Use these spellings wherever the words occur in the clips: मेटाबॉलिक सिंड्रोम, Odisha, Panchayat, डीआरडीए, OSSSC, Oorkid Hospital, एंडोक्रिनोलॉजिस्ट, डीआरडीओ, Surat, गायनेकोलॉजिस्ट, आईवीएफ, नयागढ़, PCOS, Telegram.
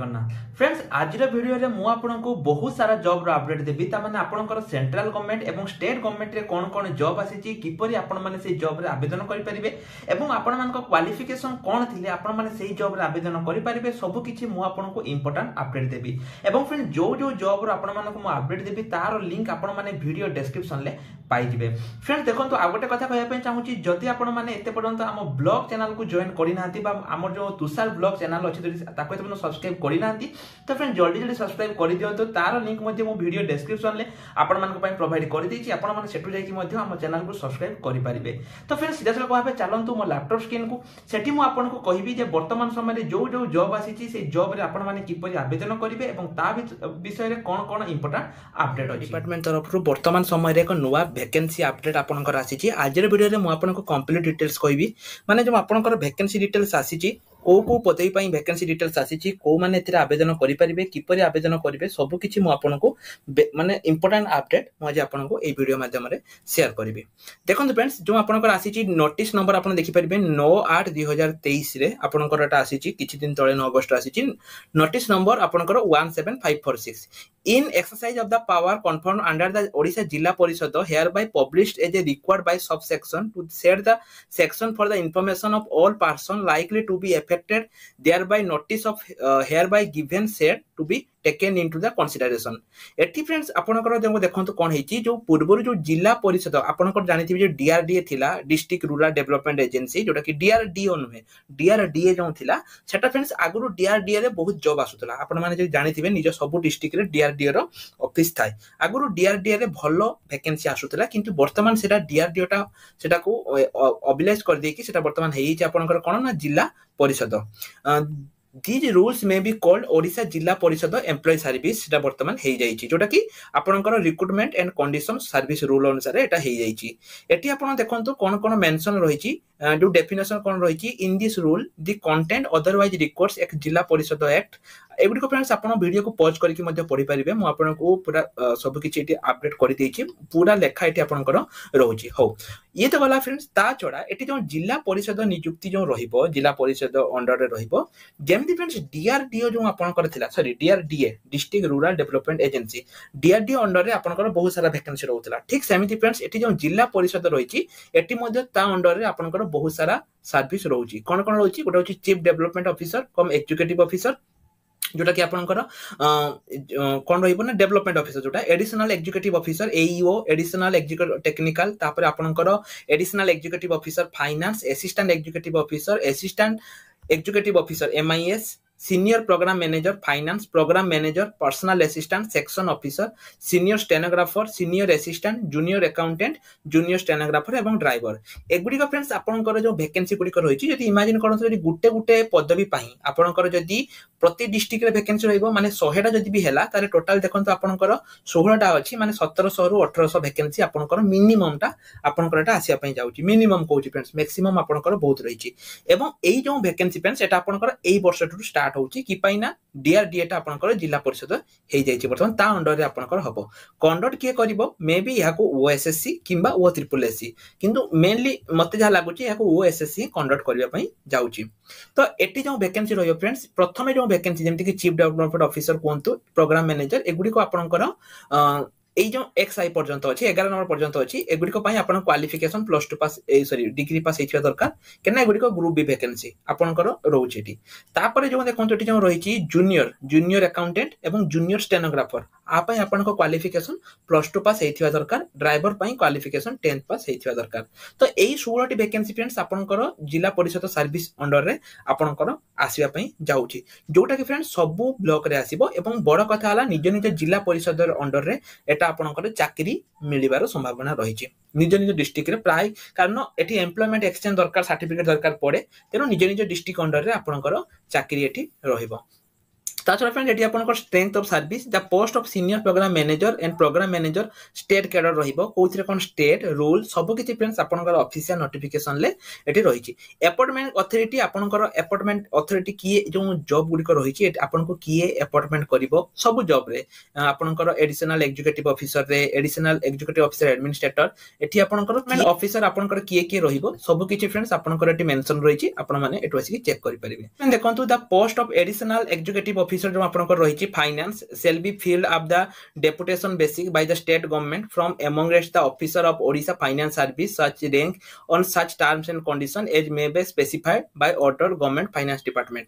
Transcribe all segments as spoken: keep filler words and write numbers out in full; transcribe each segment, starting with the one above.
Jagannath friends आज video रे मु आपनको बहुत सारा जॉब रो अपडेट देबी त माने आपनकर सेंट्रल गवर्नमेंट एवं स्टेट गवर्नमेंट रे कोन कोन जॉब आसीची किपरि आपण माने से जॉब रे आवेदन करि परिबे एवं आपण मानको क्वालिफिकेशन कोन थिले आपण माने सेही जॉब रे आवेदन करि परिबे सब किछि मु आपनको इंपोर्टेंट अपडेट देबी एवं फ्रेंड्स जो जो जॉब रो आपण मानको मु अपडेट देबी तारो लिंक आपण माने भिडियो डिस्क्रिप्शन ले पाइ जिवे फ्रेंड्स देखों तो आगटे कथा कहय पे चाहूची जदि आपण माने एते पर्यंत हम ब्लॉग चैनल को जॉइन करि नाथि बा हमर जो तुषार ब्लॉग चैनल अछि ताको एते पर्यंत सब्सक्राइब करि नाथि तो फ्रेंड्स जल्दी जल्दी सब्सक्राइब करि दियो तो तार लिंक मध्ये मो वीडियो डिस्क्रिप्शन ले आपण मान को पय प्रोवाइड करि दैछि आपण मान सेटु जाय कि मध्ये हम चैनल को सब्सक्राइब करि परिबे। तो फ्रेंड्स सीधा सर कहबे चलंतु मो लैपटॉप स्क्रीन को सेठी मो आपण को कहिबी जे वर्तमान समय रे जो जो जॉब आसीछि से जॉब रे आपण माने किपरि आवेदन करिवे एवं ता विषय रे कोन कोन इंपोर्टेंट अपडेट अछि डिपार्टमेंट तरफ रु वर्तमान समय रे एक नोआ वैकेंसी अपडेट आपण को आसीछि। आज रे वीडियो रे मो आपण को कंप्लीट डिटेल्स कहबी माने जो आपण को वैकेंसी डिटेल्स आसीछि को को पदई पई वैकेंसी डिटेल्स आसीछि को माने एतिर आवेदन करि परिबे किपरि आवेदन करिवे सब किछि मु आपन को माने इंपोर्टेंट अपडेट मु आज आपन को ए वीडियो माध्यम रे शेयर करिवे। देखन तो फ्रेंड्स जो आपन को आसीछि नोटिस नंबर आपन देखि परिबे नौ आठ दो हज़ार तेईस रे आपन को रटा आसीछि किछि दिन तळे नौ अगस्त आसीछि नोटिस नंबर आपन को एक सात पाँच चार छह in exercise of the power confirm under the Odisha जिला Parishad hereby published as a required by sub section two set the section for the information of all person likely to be affected thereby notice of uh, hereby given said to be taken into the consideration। एठी friends आपनकर देखो देखंतु कोन हेची जो पूर्वरु जो जिला परिषद आपनकर जानिथि जे डीआरडीए थिला डिस्ट्रिक्ट रूरल डेवलपमेंट एजेंसी जोटा कि डीआरडीओ नहे डीआरडीए जो थिला सेटा फ्रेंड्स आगुरु डीआरडीए रे बहुत जॉब आसुतला आपन माने जे जानिथिबे निज सब डिस्ट्रिक्ट रे डीआरडीओ रो ऑफिस थाय आगुरु डीआरडीए रे भलो वैकेंसी आसुतला किंतु वर्तमान सेटा डीआरडीओ टा सेटा को ऑबिलाइज कर देकी सेटा वर्तमान हेई जे आपनकर कोन ना जिला परिषद these rules may be called Odisha Jilla Parishad Employee Service टा वर्तमान हे जाईची जोटा कि आपनकर recruitment and condition service rule अनुसार एटा हे जाईची। एटी आपण देखंतु कोन कोन मेंशन रहिची जो डेफिनेशन कोन रहिची in this rule the content otherwise requires एक जिला परिषद एक्ट एबिड को फ्रेंड्स आपण वीडियो को पॉज करके मध्ये पढि परिबे मु आपण को पूरा सब किछि एटी अपडेट कर देइची पूरा लेखा एटी आपनकर रहुची। हो ये तो वाला फ्रेंड्स ता छोडा एटी जो जिला परिषद नियुक्ति जो रहिबो जिला परिषद अंडर रे रहिबो जेमदी फ्रेंड्स डीआरडीओ जो आपनकर थिला sorry डीआरडीए district rural development agency डीआरडीओ under रे आपनकर बहुत सारा वैकेंसी रहउतला ठीक सेमिति फ्रेंड्स एटी जो जिला परिषद रहिची एटी मध्ये ता अंडर रे आपनकर बहुत सारा सर्विस रहउची कोन कोन रहउची गोटा होची chief development officer cum executive officer जोटा कि आपनकर कोन रहिबो ना डेवलपमेंट ऑफिसर जोटा additional executive officer AEO additional executive technical तापर आपनकर additional executive officer finance assistant executive officer assistant executive officer MIS senior programme manager finance programme manager personal assistant section officer senior stenographer senior assistant junior accountant junior stenographer एवं driver एगुडीका friends आपनकर जो vacancy Gudikar होईची जदि imagine करन जदि गुटे गुटे पदवी पाई आपनकर जदि प्रति डिस्ट्रिक्ट रे वैकेंसी रहइबो माने सौ टा जदि भी हेला तारे टोटल देखन तो आपनकर सोलह टा अछि माने सत्रह सौ रु अठारह सौ वैकेंसी आपनकर मिनिमम टा आपनकर टा आसी पई जाउची मिनिमम कोउची फ्रेंड्स मैक्सिमम आपनकर बहुत रहिची एवं एई जो वैकेंसी फ्रेंड्स एटा आपनकर एई वर्ष टू स्टार्ट होची कि पाइना डीआरडीए टा आपनकर जिला परिषद हे जायछि बर्तमान ता अंडर रे आपनकर हबो कंडक्ट के करिवो मे बी याको ओएसएससी किबा ओ ट्रिपल एससी किंतु मेनली मते जा लागुची याको ओएसएससी कंडक्ट करबा पई जाउची। तो एटी जो वैकेंसी रहयो फ्रेंड्स प्रथमे जो वैकेंसी जेमति कि चीफ डेवलपमेंट ऑफिसर कोंतु प्रोग्राम मैनेजर एगुडी को आपनकर ए जो एक्सआई पर्यंत अछि ग्यारह नंबर पर्यंत अछि एगुडी को पई आपन qualification plus two pass sorry degree pass हेचवा दरकार केना एगुडी को ग्रुप बी वैकेंसी आपन कर रहउछि ती तापर जो देखंतु ती जो रहिछि जूनियर जूनियर अकाउंटेंट एवं जूनियर स्टेनोग्राफर आ पई आपन को क्वालिफिकेशन प्लस टू पास हेचवा दरकार ड्राइवर पई क्वालिफिकेशन दस पास हेचवा दरकार। तो एई सोलह टी वैकेंसी फ्रेंड्स आपन कर जिला परिषद सर्विस अंडर रे आपन कर आसीबा पई जाउछि जोटा के फ्रेंड्स सबु ब्लॉक रे आसीबो एवं बड़ कथा हला निज निज जिला परिषद अंडर रे आपनकर चाकरी मिलिबार संभावना रहिछि निज निज डिस्ट्रिक्ट रे प्राय कारण एठी एम्प्लॉयमेंट एक्सचेंज दरकार सर्टिफिकेट दरकार पड़े तेनो निज निज डिस्ट्रिक्ट अंडर रे आपनकर चाकरी एठी रहिबो। ताछरा फ्रेंड एठी आपनकर strength of service the post of senior programme manager and programme manager state cadre रहिबो कोथिरे कोन स्टेट रूल सब किछि फ्रेंड्स आपनकर ऑफिशियल नोटिफिकेशन ले एठी रहिछि अपॉइंटमेंट अथॉरिटी आपनकर अपॉइंटमेंट अथॉरिटी की जो जॉब गुडी को रहिछि आपनको किए अपॉइंटमेंट करबो सब जॉब रे आपनकर एडिशनल एग्जीक्यूटिव ऑफिसर रे एडिशनल एग्जीक्यूटिव ऑफिसर एडमिनिस्ट्रेटर एठी आपनकर मेन ऑफिसर आपनकर किए किए रहिबो सब किछि फ्रेंड्स आपनकर एठी मेंशन रहिछि आपन माने एठो आसी चेक करि परिबे। देखंतु the post of additional executive officer विषय जो आपनकर रही finance cell be filled of the deputation basic by the state government from amongst the officer of Odisha finance service such rank on such terms and condition as may be specified by author government finance department.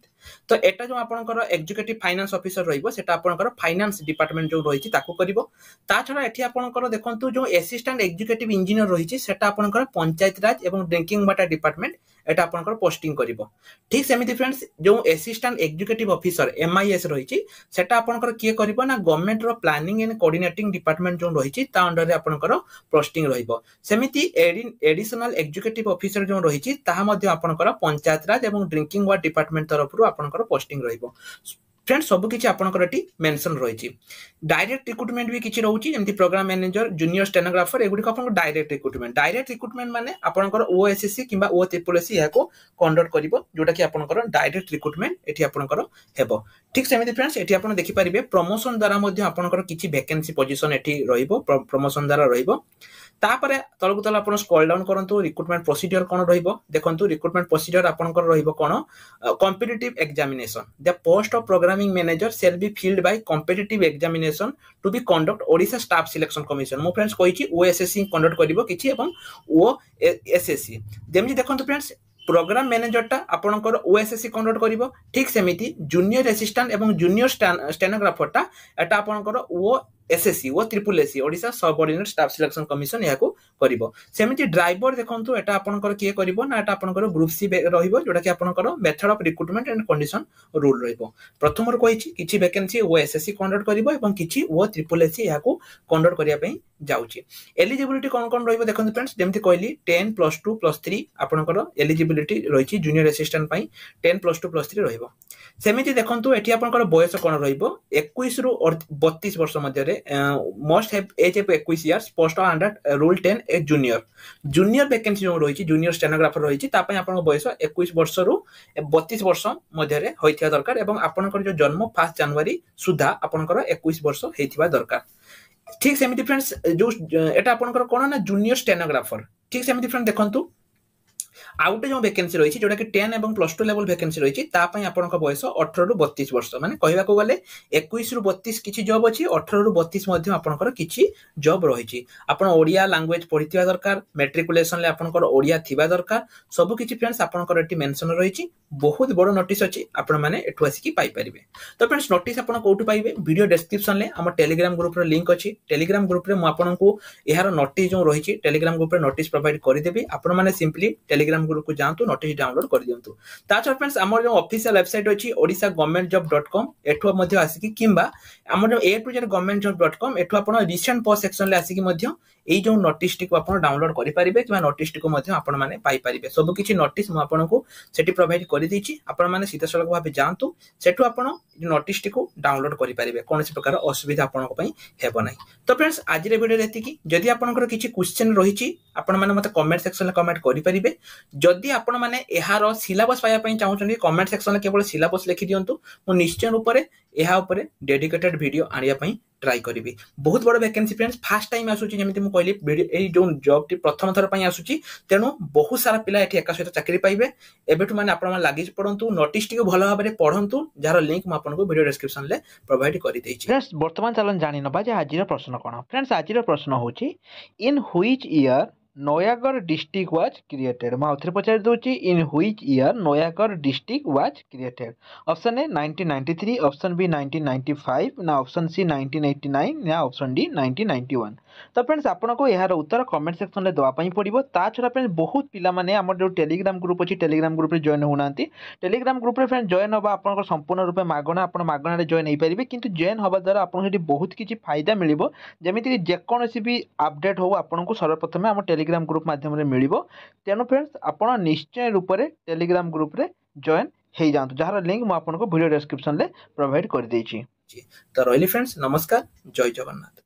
तो एटा जो आपनकर executive finance officer रहिबो सेटा आपनकर finance department जो रही ताको करिवो। ता छडा एठी आपनकर देखंतु जो असिस्टेंट एग्जीक्यूटिव इंजीनियर रही सेटा आपनकर पंचायत राज एवं ड्रिंकिंग वाटर डिपार्टमेंट एटा आपनकर पोस्टिंग करिवो। ठीक सेमिति फ्रेंड्स जो असिस्टेंट एग्जीक्यूटिव ऑफिसर एमआईएस रही सेटा आपनकर किए करिवो ना गवर्नमेंट रो प्लानिंग एंड कोऑर्डिनेटिंग डिपार्टमेंट जो रही ता अंडर रे आपनकर पोस्टिंग रहिबो। सेमिति एडिशनल एग्जीक्यूटिव ऑफिसर जो रही ताहा मध्ये आपनकर पंचायत राज एवं ड्रिंकिंग वाटर डिपार्टमेंट तरफ रु आपनकर पोस्टिंग रहिबो। फ्रेंड्स सब किसी आपनकर एटी मेंशन रही। डायरेक्ट रिक्रुटमेंट भी किसी रोचे जमी प्रोग्राम मैनेजर जूनियर स्टेनोग्राफर एगुड़ी आप डायरेक्ट रिक्रुटमेंट डायरेक्ट रिक्रुटमेंट मैंने आपनकर ओएसएससी किंबा ओ ट्रिपल एससी या कंडक्ट कर जोटा कि आपनकर डायरेक्ट रिक्रुटमेंट एटी आपनकर हेबो। ठीक सेमि फ्रेंड्स एटी आप देखिपारे प्रमोशन द्वारा आपनकर किसी वैकेंसी पोजीशन एटी रहिबो प्रमोशन द्वारा रहिबो। तापर तलकु तल आप स्क्रॉल डाउन करंतु रिक्रुटमेंट प्रोसीजर कौन रहिबो देखंतु रिक्रुटमेंट प्रोसीजर आपनकर रहिबो कौन competitive examination the post of programming manager cell be filled by competitive examination to be conduct Odisha staff selection commission. मो फ्रेंड्स कहिछि ओएसएससी कंडक्ट करिवो किछि एवं ओएसएससी जेमि देखंतु फ्रेंड्स प्रोग्राम मैनेजरटा आपनकर ओएसएससी कंडक्ट करिवो। ठीक सेमिति जूनियर असिस्टेंट एवं जूनियर स्टेनोग्राफरटा एटा आपनकर OSSC O triple SC Odisha subordinate staff selection commission याको करिवो। सेमिति ड्राइवर देखंतु एटा आपनकर किए करिवो ना एटा आपनकर ग्रुप सी रहिवो जोटा कि आपनकर method of recruitment and condition rule रहिवो। प्रथमर कहिछि किछि वैकेंसी ओएसएससी कंडक्ट करिवो एवं किछि ओ ट्रिपल एससी याको कंडक्ट करिया पई जाउछि। एलिजिबिलिटी कोन कोन रहिवो देखंतु फ्रेंड्स जेमति कहली ten plus two plus three आपनकर एलिजिबिलिटी रही जूनियर असिस्टेंट पाई ten plus two plus three रहिबो। सेमिति देखंतु एठी आपनकर बयस कोन रहिबो इक्कीस रु बत्तीस वर्ष मध्य रे मोस्ट हैव एज ऑफ इक्कीस years post under rule ten a junior junior vacancy जो रहिछि जूनियर स्टेनोग्राफर रहिछि तापय आपनकर बयस इक्कीस वर्ष रु बत्तीस वर्ष मध्य रे होइथिया दरकार एवं आपनकर जो जन्म फर्स्ट जनवरी सुधा आपनकर इक्कीस वर्ष हेथिबा दरकार। ठीक सेमिति फ्रेंड्स जो एटा आपनकर कोन ना जूनियर स्टेनोग्राफर। ठीक सेमिति फ्रेंड्स देखंतु आउटे जो वैकेंसी रही जोटा कि टेन एवं प्लस टू लेवल वैकेंसी रही आपनकर बयस अठर रु बत्तीस वर्ष माने कहवा को गले इक्कीस रु बत्तीस किछि जॉब अछि अठर रु बत्तीस मध्ये आपनकर किछि जॉब रही। आपन ओडिया लैंग्वेज पढ़िथिबा दरकार मैट्रिकुलेशन ले आपनकर ओडिया थिबा दरकार सब किछि फ्रेंड्स आपनकर एटी मेंशन रही बहुत बड़ नोटिस अछि आपन माने एठु आसी कि पाई परिबे। तो फ्रेंड्स नोटिस आपन कोठु पाइबे वीडियो डिस्क्रिप्शन ले हमर टेलीग्राम ग्रुप रो लिंक अछि टेलीग्राम ग्रुप रे म आपनकू एहार नोटिस जो रही टेलीग्राम ग्रुप रे नोटिस प्रोवाइड करि देबी आपन माने सिंपली टेलीग्राम ग्रुप को जांतु नोटिस डाउनलोड कर दियंतु। ताछर फ्रेंड्स हमर जो ऑफिशियल वेबसाइट अछि odisha government job dot com एठो मध्ये आसी कि किंबा हमर जो a to z government job dot com एठो आपन रिसेंट पोस्ट सेक्शन ले आसी कि मध्ये एई जो नोटिस टिको आपन डाउनलोड करि परिबे किबा नोटिस टिको मध्ये आपन माने पाई परिबे सब किछि नोटिस म आपनकू सेटि प्रोवाइड कर दिछि आपन माने सीतासलक भाबे जांतु सेठो आपन नोटिस टिको डाउनलोड करि परिबे कोनोसी प्रकार असुविधा आपनक पई हेबो नै। तो फ्रेंड्स आज रे वीडियो रेति कि जदि आपनकर किछि क्वेश्चन रहिछि आपन माने मते कमेंट सेक्शन ले कमेंट करि परिबे। जदि आपण माने एहारो सिलेबस पाया पई चाहौछन कमेंट सेक्शन में केवल सिलेबस लिखि दियंतु मु निश्चय रूप रे एहा ऊपर डेडिकेटेड वीडियो आनिया पई ट्राई करिबी। बहुत बड़ वैकेंसी फ्रेंड्स फर्स्ट टाइम आसुची जेमिति मु कहली ए जो जॉब टी प्रथम थर पई आसुची तेनु बहुत सारा पिला एठी एका सहित चाकरी पाइबे। एबेटु माने आपण लागिज पडंतु नोटिस टी भलो भाबरे पढंतु जार लिंक म आपन को वीडियो डिस्क्रिप्शन ले प्रोवाइड करि देछि। फ्रेंड्स वर्तमान चलन जानि नबा जे आजिर प्रश्न कोन फ्रेंड्स आजिर प्रश्न होची in which year नयागढ़ district was created. मुझे पचार दूसरी in which year नयागढ़ district was created. Option A nineteen ninety three option B nineteen ninety five ना option C nineteen eighty nine ना option D nineteen ninety one. तो friends आपको यार उत्तर comment section में दवाई पड़ो। ता छड़ा फ्रेंड्स बहुत पिला माने हमर जो टेलीग्राम ग्रुप अच्छी टेलीग्राम ग्रुप रे जॉइन होना टेलीग्राम ग्रुप रे फ्रेंड्स जॉइन होबा आपन संपूर्ण रूप मागणा आप मागणारे जॉइन हो पारे कि जॉइन होबा द्वारा आपन से बहुत किसी फायदा मिलिबो जेमिति जेकोसी भी अपडेट हो आपको सर्वप्रथम हम टेलीग्राम ग्रुप माध्यम रे मिलिबो। तेनु फ्रेंड्स आपण निश्चय रूप रे टेलीग्राम ग्रुप रे जॉइन हे जांतु जहार लिंक म आपनको वीडियो डिस्क्रिप्शन ले प्रोवाइड कर देछि। तो रहिली फ्रेंड्स नमस्कार जय जगन्नाथ।